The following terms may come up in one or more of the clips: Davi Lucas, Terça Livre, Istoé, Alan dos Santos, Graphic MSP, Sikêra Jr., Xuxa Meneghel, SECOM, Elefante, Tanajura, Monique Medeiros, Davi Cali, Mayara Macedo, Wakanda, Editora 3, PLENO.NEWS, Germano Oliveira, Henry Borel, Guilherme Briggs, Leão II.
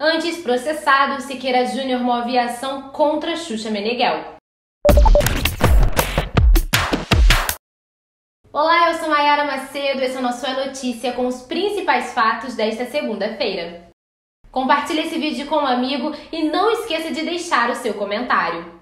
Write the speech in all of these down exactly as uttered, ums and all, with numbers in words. Antes processado, Sikêra Júnior move ação contra Xuxa Meneghel. Olá, eu sou Mayara Macedo, esse é o nosso É Notícia com os principais fatos desta segunda-feira. Compartilhe esse vídeo com um amigo e não esqueça de deixar o seu comentário.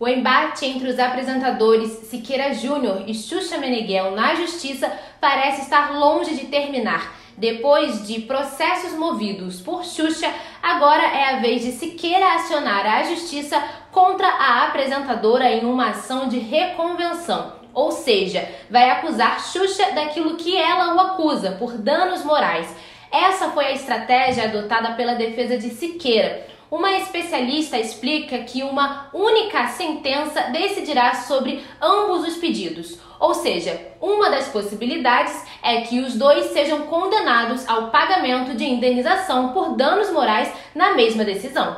O embate entre os apresentadores Sikêra Júnior e Xuxa Meneghel na Justiça parece estar longe de terminar. Depois de processos movidos por Xuxa, agora é a vez de Sikêra acionar a Justiça contra a apresentadora em uma ação de reconvenção. Ou seja, vai acusar Xuxa daquilo que ela o acusa, por danos morais. Essa foi a estratégia adotada pela defesa de Sikêra. Uma especialista explica que uma única sentença decidirá sobre ambos os pedidos. Ou seja, uma das possibilidades é que os dois sejam condenados ao pagamento de indenização por danos morais na mesma decisão.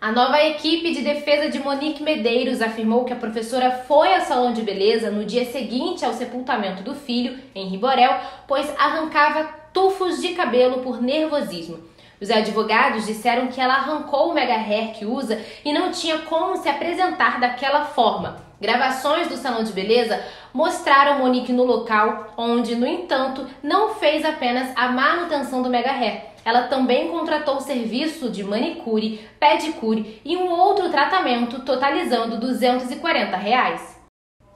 A nova equipe de defesa de Monique Medeiros afirmou que a professora foi ao salão de beleza no dia seguinte ao sepultamento do filho, Henry Borel, pois arrancava tufos de cabelo por nervosismo. Os advogados disseram que ela arrancou o mega hair que usa e não tinha como se apresentar daquela forma. Gravações do salão de beleza mostraram Monique no local, onde, no entanto, não fez apenas a manutenção do mega hair. Ela também contratou o serviço de manicure, pedicure e um outro tratamento, totalizando duzentos e quarenta reais.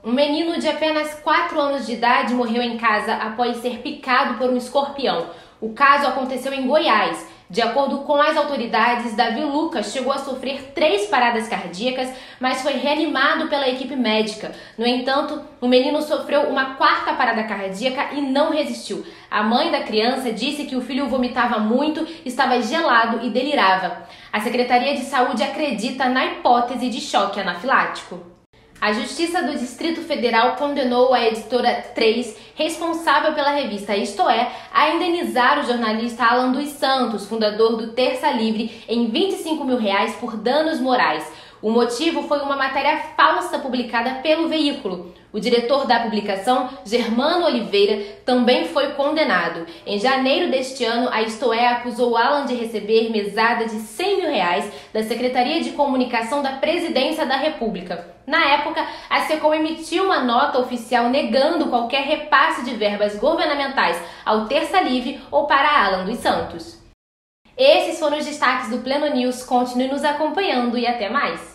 Um menino de apenas quatro anos de idade morreu em casa após ser picado por um escorpião. O caso aconteceu em Goiás. De acordo com as autoridades, Davi Lucas chegou a sofrer três paradas cardíacas, mas foi reanimado pela equipe médica. No entanto, o menino sofreu uma quarta parada cardíaca e não resistiu. A mãe da criança disse que o filho vomitava muito, estava gelado e delirava. A Secretaria de Saúde acredita na hipótese de choque anafilático. A Justiça do Distrito Federal condenou a Editora três, responsável pela revista Istoé, a indenizar o jornalista Alan dos Santos, fundador do Terça Livre, em vinte e cinco mil reais por danos morais. O motivo foi uma matéria falsa publicada pelo veículo. O diretor da publicação, Germano Oliveira, também foi condenado. Em janeiro deste ano, a Istoé acusou Alan de receber mesada de cem mil reais da Secretaria de Comunicação da Presidência da República. Na época, a SECOM emitiu uma nota oficial negando qualquer repasse de verbas governamentais ao Terça Livre ou para Alan dos Santos. Esses foram os destaques do Pleno News. Continue nos acompanhando e até mais!